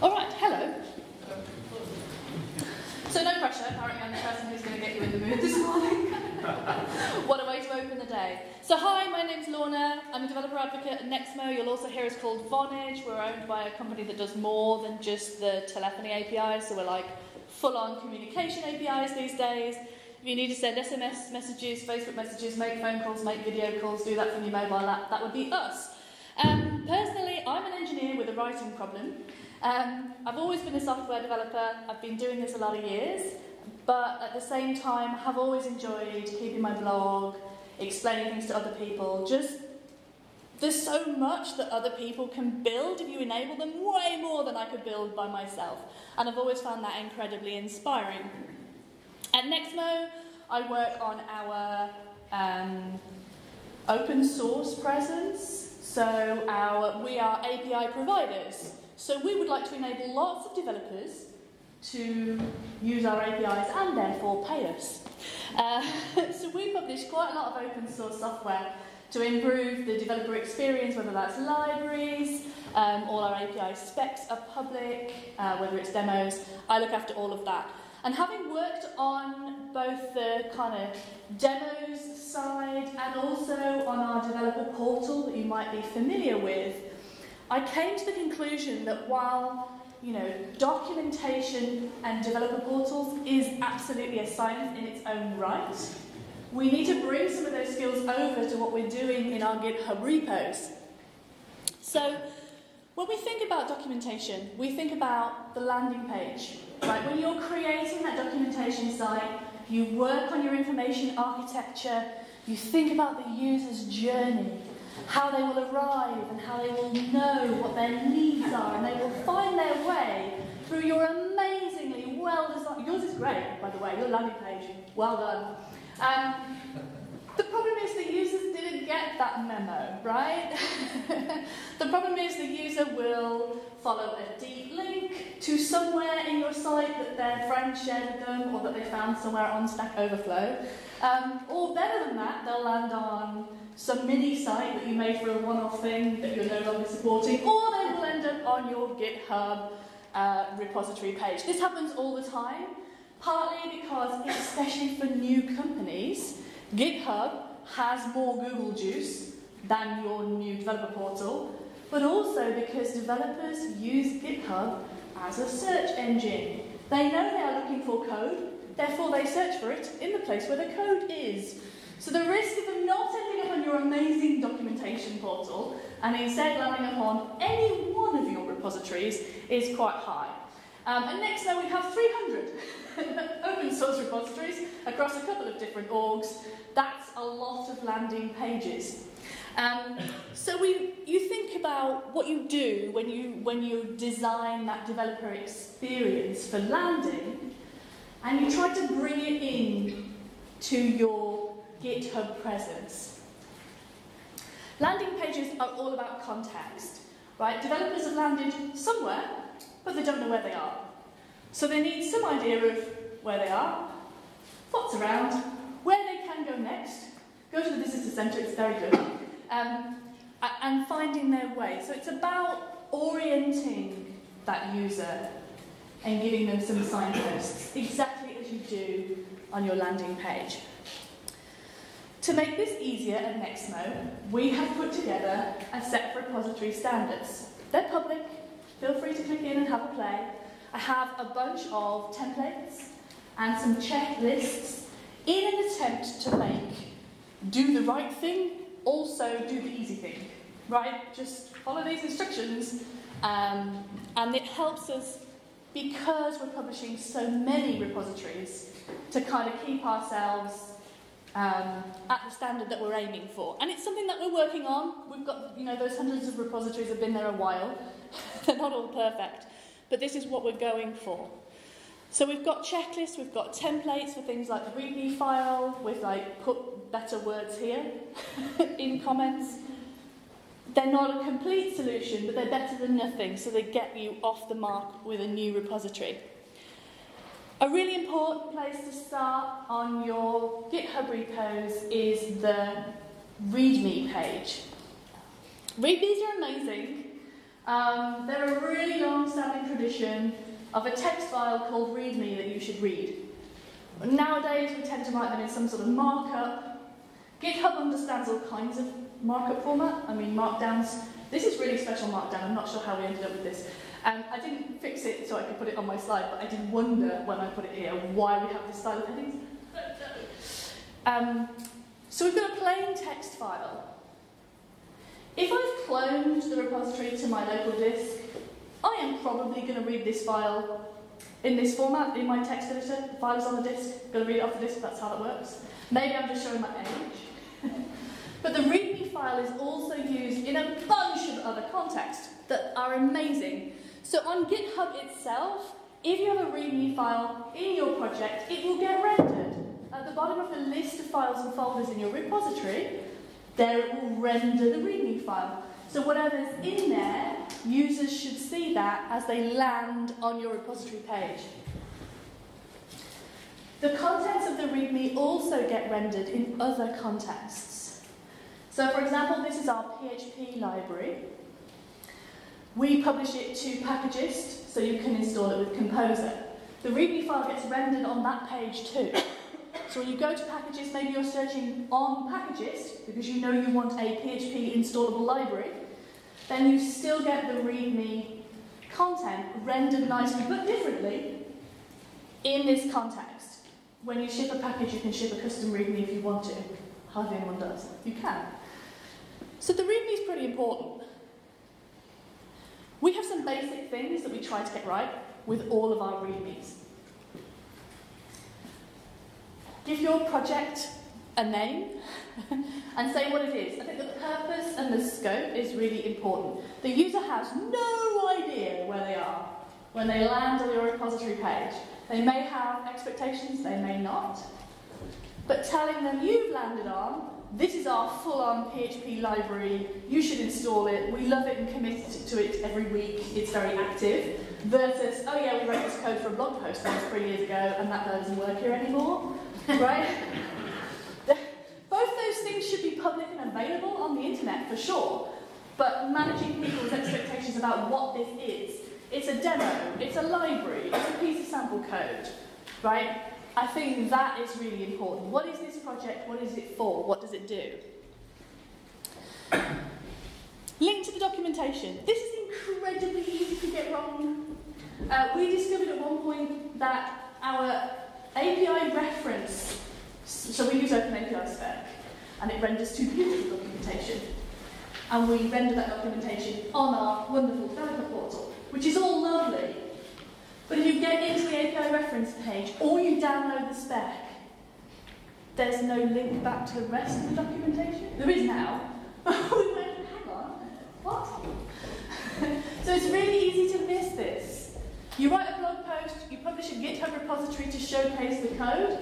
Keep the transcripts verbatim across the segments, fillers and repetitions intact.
All right, hello. So no pressure, apparently I'm the person who's going to get you in the mood this morning. What a way to open the day. So hi, my name's Lorna. I'm a developer advocate at Nexmo. You'll also hear us called Vonage. We're owned by a company that does more than just the telephony A P Is, so we're like full-on communication A P Is these days. If you need to send S M S messages, Facebook messages, make phone calls, make video calls, do that from your mobile app, that would be us. Um, personally, I'm an engineer with a writing problem. Um, I've always been a software developer, I've been doing this a lot of years, but at the same time have always enjoyed keeping my blog, explaining things to other people. Just there's so much that other people can build if you enable them, way more than I could build by myself, and I've always found that incredibly inspiring. At Nexmo, I work on our um, open source presence, so our, we are A P I providers. So we would like to enable lots of developers to use our A P Is and therefore pay us. Uh, so we publish quite a lot of open source software to improve the developer experience, whether that's libraries, um, all our A P I specs are public, uh, whether it's demos. I look after all of that. And having worked on both the kind of demos side and also on our developer portal that you might be familiar with, I came to the conclusion that while, you know, documentation and developer portals is absolutely a science in its own right, we need to bring some of those skills over to what we're doing in our GitHub repos. So when we think about documentation, we think about the landing page. Right? When you're creating that documentation site, you work on your information architecture, you think about the user's journey, how they will arrive and how they will know what their needs are, and they will find their way through your amazingly well-designed... Yours is great, by the way, your landing page. Well done. Um, the problem is the users didn't get that memo, right? The problem is the user will follow a deep link to somewhere in your site that their friend shared with them or that they found somewhere on Stack Overflow. Um, or better than that, they'll land on some mini site that you made for a one-off thing that you're no longer supporting, or they will end up on your GitHub uh, repository page. This happens all the time, partly because, especially for new companies, GitHub has more Google juice than your new developer portal, but also because developers use GitHub as a search engine. They know they are looking for code, therefore they search for it in the place where the code is. So the risk of them not ending up on your amazing documentation portal and instead landing up on any one of your repositories is quite high. Um, and next though, we have three hundred open source repositories across a couple of different orgs. That's a lot of landing pages. Um, so we, you think about what you do when you, when you design that developer experience for landing, and you try to bring it in to your GitHub presence. Landing pages are all about context, right? Developers have landed somewhere, but they don't know where they are. So they need some idea of where they are, what's around, where they can go next. Go to the visitor centre, it's very good. Um, and finding their way. So it's about orienting that user and giving them some signposts, exactly as you do on your landing page. To make this easier at Nexmo, we have put together a set of repository standards. They're public, feel free to click in and have a play. I have a bunch of templates and some checklists in an attempt to make do the right thing, also do the easy thing, right? Just follow these instructions, um, and it helps us, because we're publishing so many repositories, to kind of keep ourselves Um, at the standard that we're aiming for. And it's something that we're working on. We've got, you know, those hundreds of repositories have been there a while. They're not all perfect, but this is what we're going for. So we've got checklists, we've got templates for things like the README file, we've like put better words here in comments. They're not a complete solution, but they're better than nothing, so they get you off the mark with a new repository. A really important place to start on your GitHub repos is the README page. READMEs are amazing. Um, there's a really long-standing tradition of a text file called README that you should read. Nowadays, we tend to write them in some sort of markup. GitHub understands all kinds of markup format. I mean, markdowns. This is really special markdown. I'm not sure how we ended up with this. Um, I didn't fix it so I could put it on my slide, but I did wonder when I put it here why we have this style of headings. Um, so we've got a plain text file. If I've cloned the repository to my local disk, I am probably going to read this file in this format, in my text editor. The file's on the disk, I'm going to read it off the disk, that's how that works. Maybe I'm just showing my age. But the README file is also used in a bunch of other contexts that are amazing. So on GitHub itself, if you have a README file in your project, it will get rendered. At the bottom of the list of files and folders in your repository, there it will render the README file. So whatever's in there, users should see that as they land on your repository page. The contents of the README also get rendered in other contexts. So for example, this is our P H P library. We publish it to Packagist, so you can install it with Composer. The README file gets rendered on that page too. So when you go to Packagist, maybe you're searching on Packagist, because you know you want a P H P installable library, then you still get the README content rendered nicely, but differently, in this context. When you ship a package, you can ship a custom README if you want to. Hardly anyone does. You can. So the README is pretty important. We have some basic things that we try to get right with all of our READMEs. Give your project a name and say what it is. I think the purpose and the scope is really important. The user has no idea where they are when they land on your repository page. They may have expectations, they may not, but telling them you've landed on, this is our full-on P H P library, you should install it, we love it and commit to it every week, it's very active, versus, oh yeah, we wrote this code for a blog post that was three years ago and that doesn't work here anymore, right? Both those things should be public and available on the internet, for sure, but managing people's expectations about what this is, it's a demo, it's a library, it's a piece of sample code, right? I think that is really important. What is this project? What is it for? What does it do? Link to the documentation. This is incredibly easy to get wrong. Uh, we discovered at one point that our A P I reference, so we use OpenAPI spec, and it renders two pieces of documentation. And we render that documentation on our wonderful developer portal, which is all lovely. But if you get into the A P I reference page, or you download the spec, there's no link back to the rest of the documentation. There is now. We went, hang on, what? So it's really easy to miss this. You write a blog post, you publish a GitHub repository to showcase the code.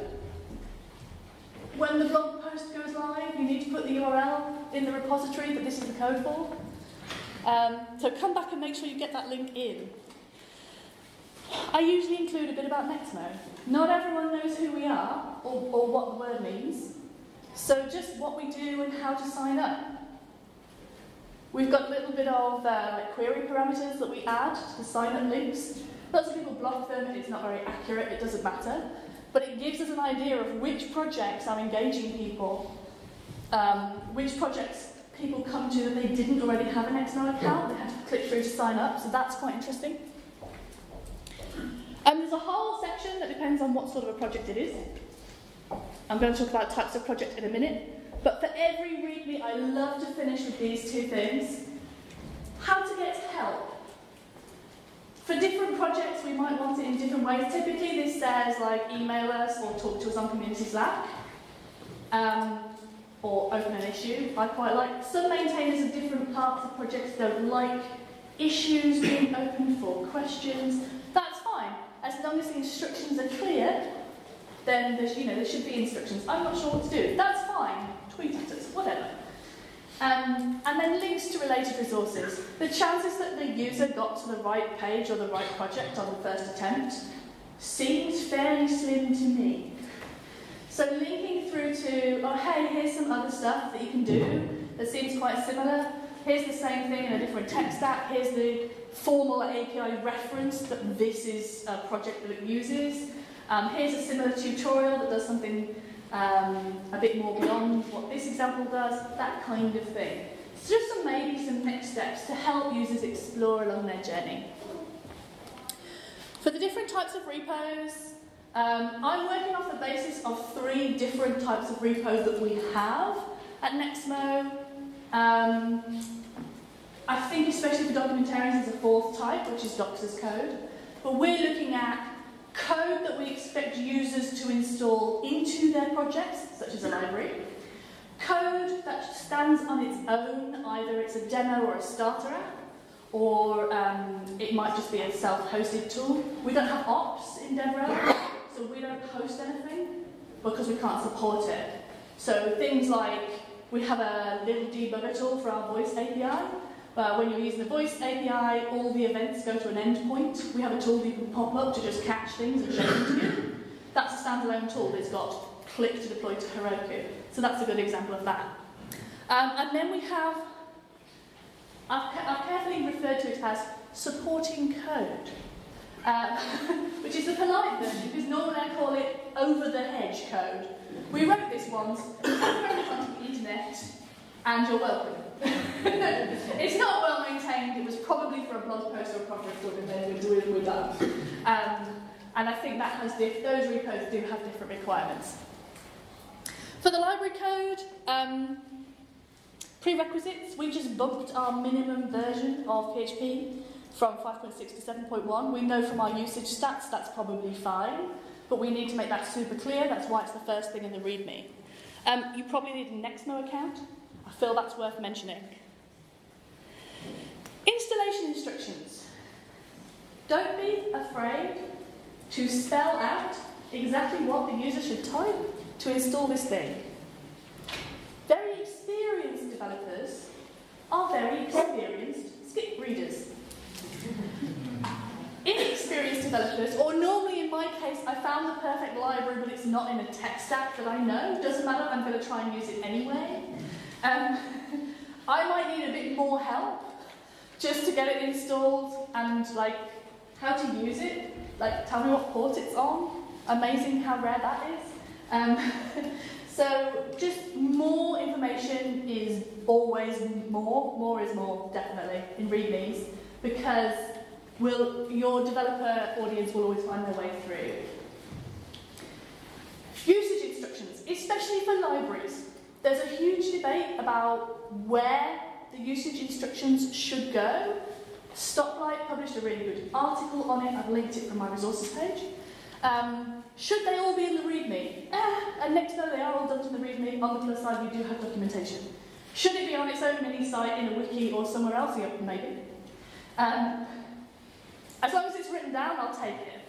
When the blog post goes live, you need to put the U R L in the repository that this is the code for. Um, so come back and make sure you get that link in. I usually include a bit about Nexmo. Not everyone knows who we are, or, or what the word means, so just what we do and how to sign up. We've got a little bit of uh, like query parameters that we add to the sign-up links. Lots of people block them, it's not very accurate, it doesn't matter, but it gives us an idea of which projects are engaging people, um, which projects people come to that they didn't already have an Nexmo account, they have to click through to sign up, so that's quite interesting. Um, there's a whole section that depends on what sort of a project it is. I'm going to talk about types of project in a minute. But for every README, I love to finish with these two things. How to get help. For different projects, we might want it in different ways. Typically, this says, like, email us or talk to us on Community Slack. Um, or open an issue, I quite like. Some maintainers of different parts of projects don't like issues being open for questions. That's fine. As long as the instructions are clear, then there's, you know, there should be instructions. I'm not sure what to do. That's fine. Tweet at us, whatever. Um, and then links to related resources. The chances that the user got to the right page or the right project on the first attempt seems fairly slim to me. So linking through to, oh hey, here's some other stuff that you can do that seems quite similar. here's the same thing in a different tech stack, here's the formal A P I reference that this is a project that it uses. Um, here's a similar tutorial that does something um, a bit more beyond what this example does, that kind of thing. So just some, maybe some next steps to help users explore along their journey. For the different types of repos, um, I'm working off the basis of three different types of repos that we have at Nexmo. Um, I think especially for documentarians there's a fourth type, which is docs as code. But we're looking at code that we expect users to install into their projects, such as a library. Code that stands on its own, either it's a demo or a starter app, or um, it might just be a self-hosted tool. We don't have ops in DevRel, so we don't host anything because we can't support it. So things like, we have a little debugger tool for our voice A P I, but when you're using the voice A P I, all the events go to an endpoint. We have a tool that you can pop up to just catch things and show them to you. That's a standalone tool that's got click to deploy to Heroku. So that's a good example of that. Um, and then we have, I've, I've carefully referred to it as supporting code, um, which is the polite version, because normally I call it over-the-hedge code. We wrote this once, it's onto the internet, and you're welcome. It's not well maintained, it was probably for a blog post or a project, and then we're, we're done. Um, and I think that has, the, those repos do have different requirements. For the library code, um, prerequisites, we just bumped our minimum version of P H P from five point six to seven point one. We know from our usage stats that's probably fine, but we need to make that super clear. That's why it's the first thing in the README. Um, you probably need a Nexmo account. I feel that's worth mentioning. Installation instructions. Don't be afraid to spell out exactly what the user should type to install this thing. Very experienced developers are very experienced skip readers. Inexperienced developers, or normally in my case, I found the perfect library but it's not in a tech stack that I know, doesn't matter, I'm going to try and use it anyway. Um, I might need a bit more help just to get it installed and like how to use it, like tell me what port it's on, amazing how rare that is. Um, so just more information is always more, more is more definitely in READMEs, because will your developer audience will always find their way through. Usage instructions, especially for libraries. There's a huge debate about where the usage instructions should go. Stoplight published a really good article on it, I've linked it from my resources page. Um, should they all be in the README? Eh, and next though they are all dumped in the README, on the plus side we do have documentation. Should it be on its own mini site in a wiki or somewhere else, maybe? Um, as long as it's written down, I'll take it.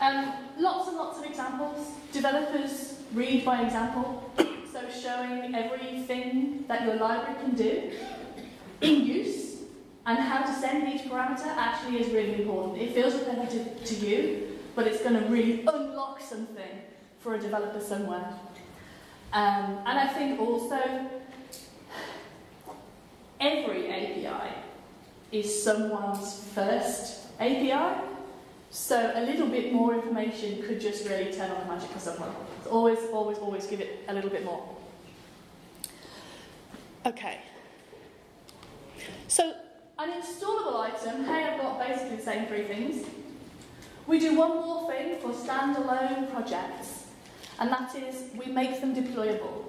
Um, lots and lots of examples. Developers read by example. So showing everything that your library can do in use and how to send each parameter actually is really important. It feels repetitive to you, but it's going to really unlock something for a developer somewhere. Um, and I think also every A P I is someone's first A P I, so a little bit more information could just really turn on the magic for someone. So always, always, always give it a little bit more. Okay. So an installable item, hey, I've got basically the same three things. We do one more thing for standalone projects, and that is we make them deployable.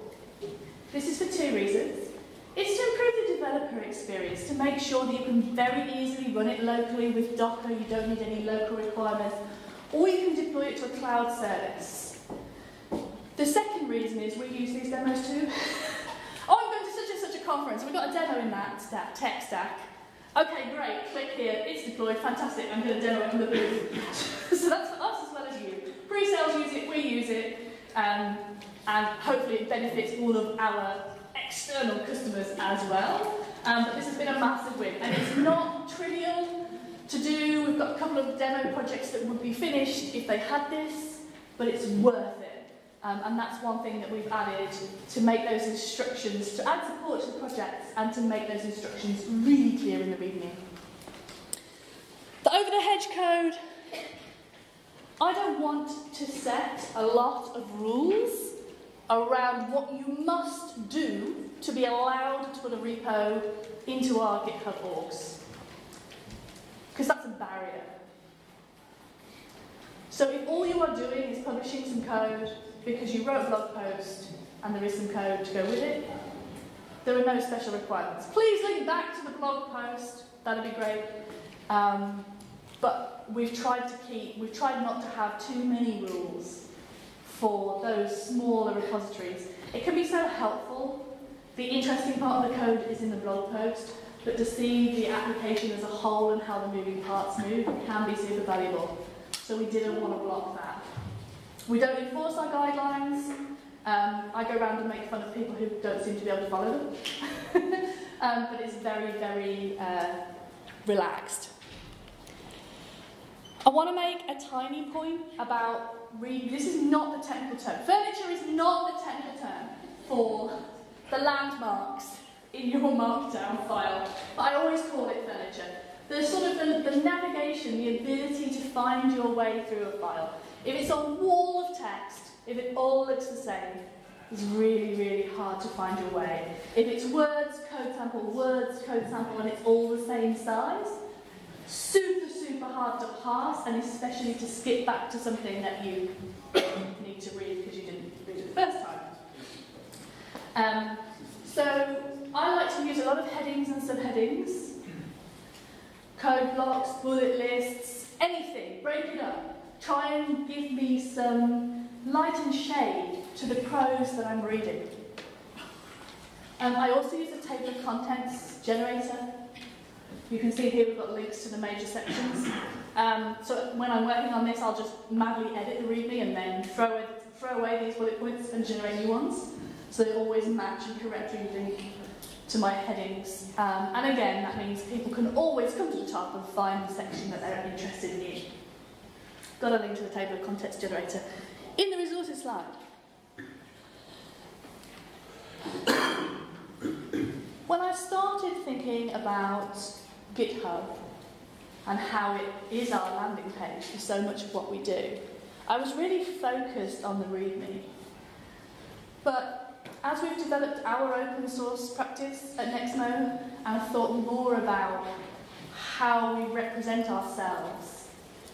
This is for two reasons. It's to improve the developer experience, to make sure that you can very easily run it locally with Docker, you don't need any local requirements, or you can deploy it to a cloud service. The second reason is we use these demos too. Oh, I'm going to such and such a conference, we've got a demo in that stack, tech stack. Okay, great, click here, it's deployed, fantastic, I'm going to demo it from the booth. So that's for us as well as you. Pre-sales use it, we use it, um, and hopefully it benefits all of our external customers as well, um, but this has been a massive win, and it's not trivial to do. We've got a couple of demo projects that would be finished if they had this, but it's worth it, Um, and that's one thing that we've added to make those instructions, to add support to the projects and to make those instructions really clear in the readme. The over-the-hedge code. I don't want to set a lot of rules around what you must do to be allowed to put a repo into our GitHub orgs, because that's a barrier. So if all you are doing is publishing some code because you wrote a blog post and there is some code to go with it, there are no special requirements. Please link back to the blog post, that'd be great. Um, but we've tried to keep, we've tried not to have too many rules for those smaller repositories. It can be so helpful. The interesting part of the code is in the blog post, but to see the application as a whole and how the moving parts move can be super valuable. So we didn't want to block that. We don't enforce our guidelines. Um, I go around and make fun of people who don't seem to be able to follow them. um, but it's very, very uh, relaxed. I want to make a tiny point about re this is not the technical term. Furniture is not the technical term for the landmarks in your markdown file. But I always call it furniture. The sort of the, the navigation, the ability to find your way through a file. If it's a wall of text, if it all looks the same, it's really, really hard to find your way. If it's words, code sample, words, code sample, and it's all the same size, super, super hard to pass, and especially to skip back to something that you need to read because you didn't read it the first time. Um, so I like to use a lot of headings and subheadings. Code blocks, bullet lists, anything, break it up. Try and give me some light and shade to the prose that I'm reading. Um, I also use a table of contents generator. You can see here we've got links to the major sections. Um, so when I'm working on this, I'll just madly edit the readme and then throw away, throw away these bullet points and generate new ones. So they always match and correctly link to my headings, um, and again that means people can always come to the top and find the section that they're interested in. Got a link to the table of contents generator in the resources slide. When I started thinking about GitHub and how it is our landing page for so much of what we do, I was really focused on the README. But as we've developed our open source practice at Nexmo and thought more about how we represent ourselves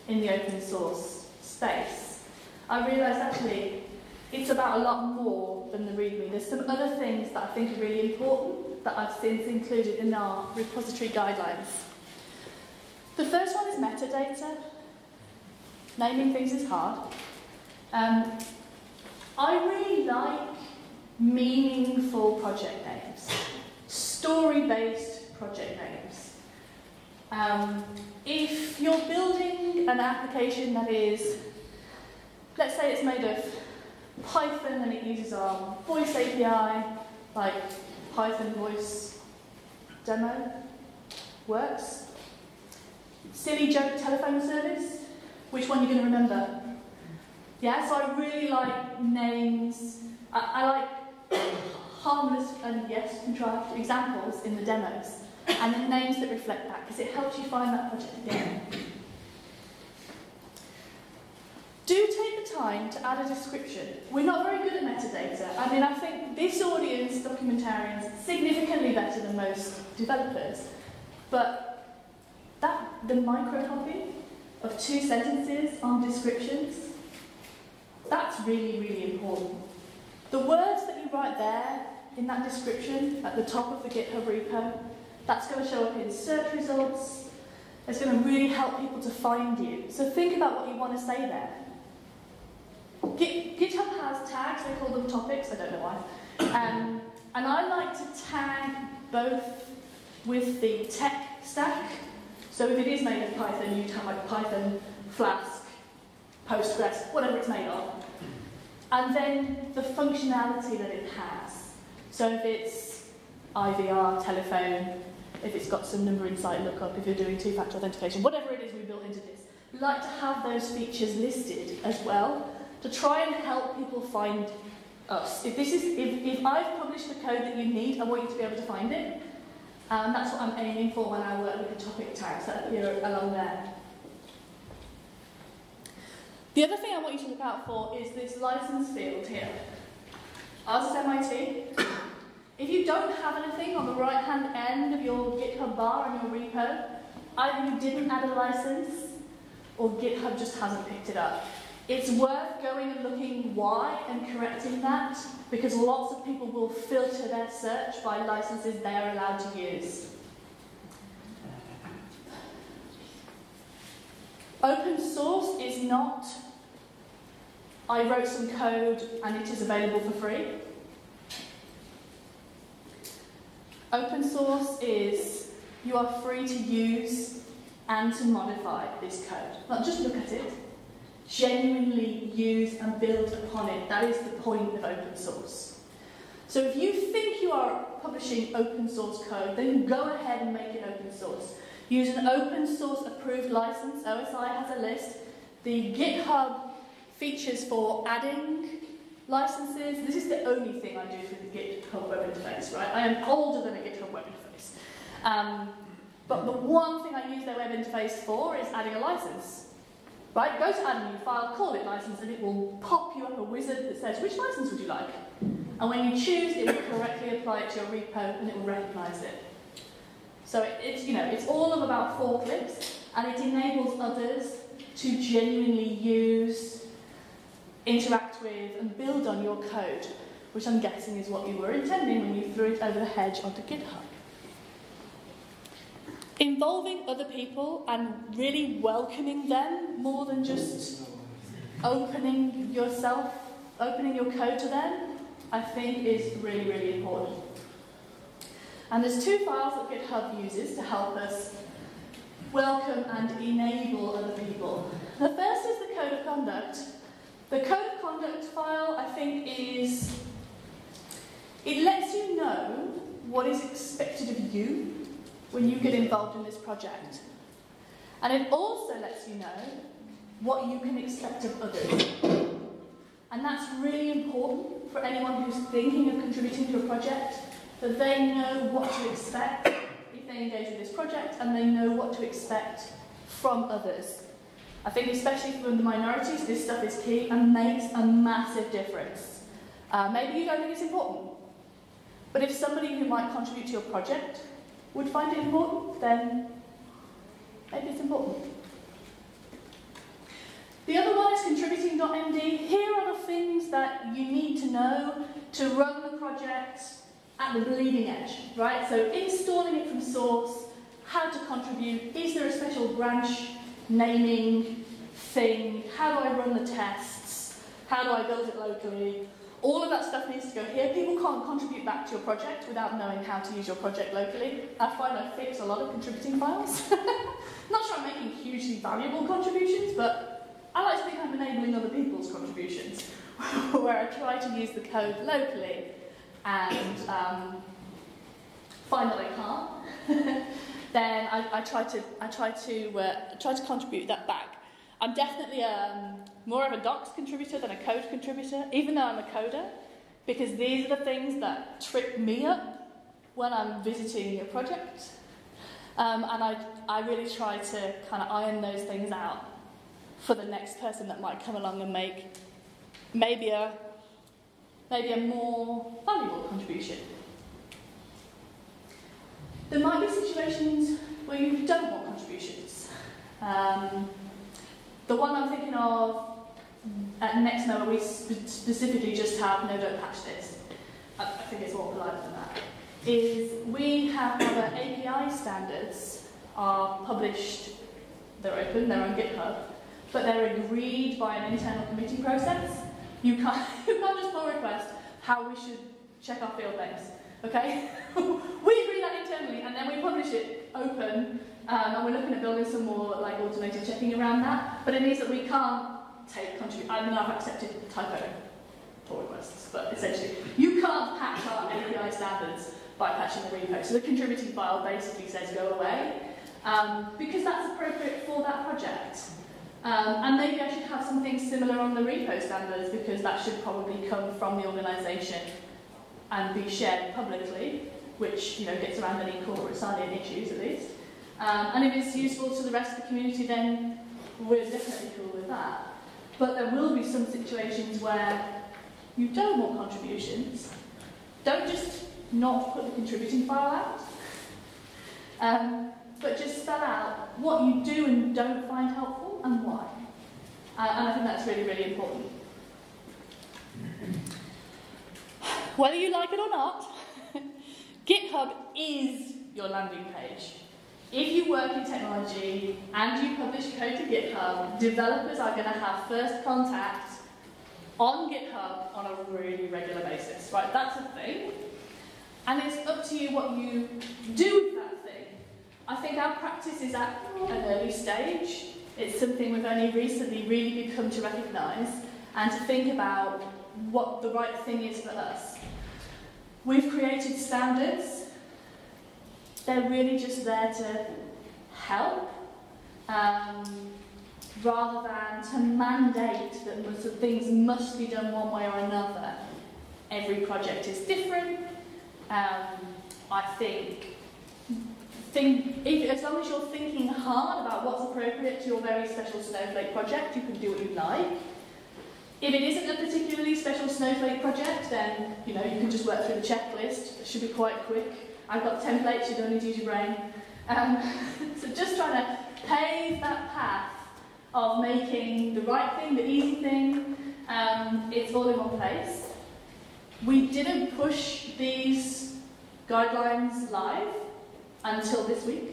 in the open source space, I realised actually it's about a lot more than the README. There's some other things that I think are really important that I've since included in our repository guidelines. The first one is metadata. Naming things is hard. Um, I really like meaningful project names, story-based project names. Um, if you're building an application that is, let's say it's made of Python and it uses our voice A P I, like Python voice demo works. Silly joke telephone service, which one are you going to remember? Yeah, so I really like names. I, I like harmless and yes, contrived examples in the demos and the names that reflect that because it helps you find that project again. Do take the time to add a description. We're not very good at metadata. I mean, I think this audience, documentarians, significantly better than most developers, but that the microcopy of two sentences on descriptions, that's really, really important. The words that you write there, in that description, at the top of the GitHub repo, that's going to show up in search results. It's going to really help people to find you. So think about what you want to say there. Git, GitHub has tags, they call them topics, I don't know why. Um, and I like to tag both with the tech stack. So if it is made of Python, you tag like Python, Flask, Postgres, whatever it's made of. And then the functionality that it has. So if it's I V R, telephone, if it's got some number insight lookup, if you're doing two-factor authentication, whatever it is we built into this, we like to have those features listed as well to try and help people find us. If, this is, if, if I've published the code that you need, I want you to be able to find it. And um, that's what I'm aiming for when I work with the topic tags that you're along there. The other thing I want you to look out for is this license field here. Ours is M I T. If you don't have anything on the right-hand end of your GitHub bar and your repo, either you didn't add a license or GitHub just hasn't picked it up. It's worth going and looking why and correcting that, because lots of people will filter their search by licenses they're allowed to use. Open source is not, I wrote some code and it is available for free. Open source is you are free to use and to modify this code. Not just look at it, genuinely use and build upon it. That is the point of open source. So if you think you are publishing open source code, then go ahead and make it open source. Use an open source approved license. O S I has a list. The GitHub features for adding licenses. This is the only thing I do for the GitHub web interface, right? I am older than a GitHub web interface. Um, but the one thing I use their web interface for is adding a license, right? Go to add a new file, call it license, and it will pop you up a wizard that says, which license would you like? And when you choose, it will correctly apply it to your repo and it will recognize it. So it's, you know, it's all of about four clips, and it enables others to genuinely use, interact with, and build on your code, which I'm guessing is what you were intending when you threw it over the hedge onto GitHub. Involving other people and really welcoming them more than just opening yourself, opening your code to them, I think is really, really important. And there's two files that GitHub uses to help us welcome and enable other people. The first is the code of conduct. The code of conduct file, I think, is, it lets you know what is expected of you when you get involved in this project. And it also lets you know what you can expect of others. And that's really important for anyone who's thinking of contributing to a project, that they know what to expect if they engage with this project, and they know what to expect from others. I think especially for the minorities, this stuff is key and makes a massive difference. Uh, maybe you don't think it's important, but if somebody who might contribute to your project would find it important, then maybe it's important. The other one is contributing dot M D. Here are the things that you need to know to run the project at the bleeding edge, right? So installing it from source, how to contribute, is there a special branch naming thing, how do I run the tests, how do I build it locally? All of that stuff needs to go here. People can't contribute back to your project without knowing how to use your project locally. I find I fix a lot of contributing files. Not sure I'm making hugely valuable contributions, but I like to think I'm enabling other people's contributions, where I try to use the code locally and um, find that I can't. Then I, I try to I try to uh, try to contribute that back. I'm definitely um, more of a docs contributor than a code contributor, even though I'm a coder, because these are the things that trip me up when I'm visiting a project, um, and I I really try to kind of iron those things out for the next person that might come along and make maybe a maybe a more valuable contribution. There might be situations where you don't want contributions. Um, the one I'm thinking of at Nexmo, we sp specifically just have, no, don't patch this. I, I think it's more polite than that. Is we have our A P I standards are published, they're open, they're on GitHub, but they're agreed by an internal committee process. You can't, you can't just pull request how we should check our field names. Okay, we agree that internally, and then we publish it open, um, and we're looking at building some more like automated checking around that. But it means that we can't take contribute. I mean, I've accepted typo pull requests, but essentially, you can't patch our A P I standards by patching the repo. So the contributing file basically says go away, um, because that's appropriate for that project. Um, and maybe I should have something similar on the repo standards, because that should probably come from the organisation and be shared publicly, which you know gets around any corporate side issues at least. Um, and if it's useful to the rest of the community, then we're definitely cool with that. But there will be some situations where you don't want contributions. Don't just not put the contributing file out, um, but just spell out what you do and don't find helpful and why. Uh, and I think that's really, really important. Whether you like it or not, GitHub is your landing page. If you work in technology and you publish code to GitHub, developers are going to have first contact on GitHub on a really regular basis, right? That's a thing. And it's up to you what you do with that thing. I think our practice is at an early stage. It's something we've only recently really come to recognise and to think about what the right thing is for us. We've created standards. They're really just there to help, um, rather than to mandate that things must be done one way or another. Every project is different. Um, I think, think if, as long as you're thinking hard about what's appropriate to your very special snowflake project, you can do what you like. If it isn't a particularly special snowflake project, then you know you can just work through the checklist. It should be quite quick. I've got templates, you don't need to use your brain. Um, so just trying to pave that path of making the right thing, the easy thing, um, it's all in one place. We didn't push these guidelines live until this week.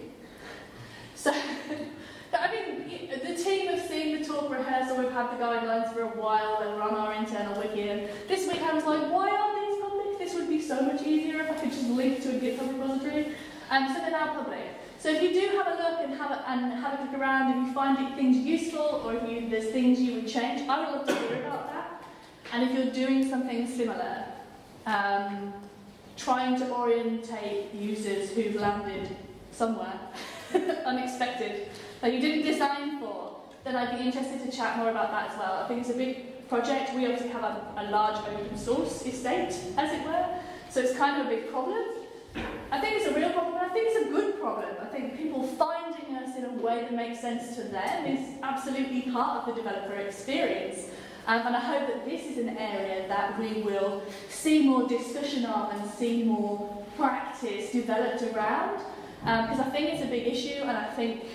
So, I mean, the team have seen the talk rehearsal, we've had the guidelines for a while, they were on our internal wiki, and this week I was like, why are these public? This would be so much easier if I could just link to a GitHub repository. Um, so they're now public. So if you do have a look and have a, and have a look around, if you find things useful, or if you, there's things you would change, I would love to hear about that. And if you're doing something similar, um, trying to orientate users who've landed somewhere unexpected that you didn't design for, then I'd be interested to chat more about that as well. I think it's a big project. We obviously have a, a large open source estate, as it were, so it's kind of a big problem. I think it's a real problem, and I think it's a good problem. I think people finding us in a way that makes sense to them is absolutely part of the developer experience. Um, and I hope that this is an area that we will see more discussion of and see more practice developed around, because um, I think it's a big issue, and I think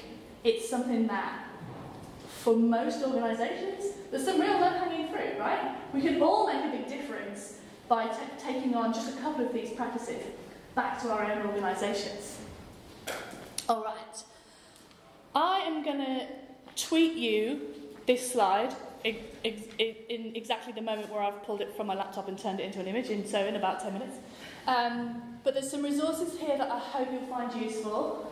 it's something that, for most organisations, there's some real low-hanging fruit, right? We can all make a big difference by t taking on just a couple of these practices back to our own organisations. All right. I am going to tweet you this slide in exactly the moment where I've pulled it from my laptop and turned it into an image, and so in about ten minutes. Um, but there's some resources here that I hope you'll find useful.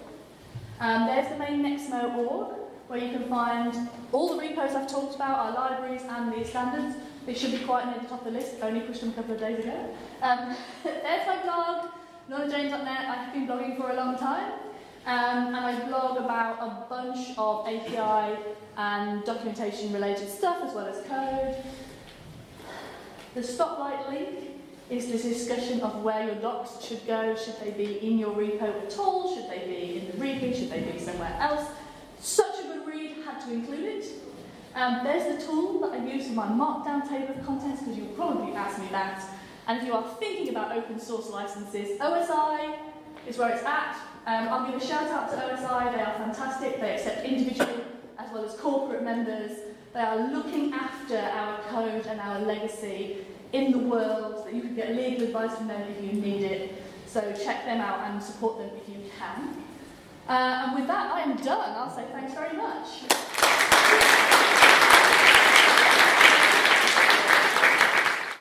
Um, there's the main Nexmo org, where you can find all the repos I've talked about, our libraries and these standards. They should be quite near the top of the list, only pushed them a couple of days ago. Um, there's my blog, lorna jane dot net, I've been blogging for a long time. Um, and I blog about a bunch of A P I and documentation related stuff as well as code. The Stoplight link is the discussion of where your docs should go. Should they be in your repo at all? Should they be in the repo? Should they be somewhere else? Such a good read, had to include it. Um, there's the tool that I use for my markdown table of contents, because you'll probably ask me that. And if you are thinking about open source licenses, O S I is where it's at. Um, I'll give a shout out to O S I, they are fantastic, they accept individual as well as corporate members. They are looking after our code and our legacy in the world, so that you can get legal advice from them if you need it. So check them out and support them if you can. Uh, and with that, I'm done. I'll say thanks very much.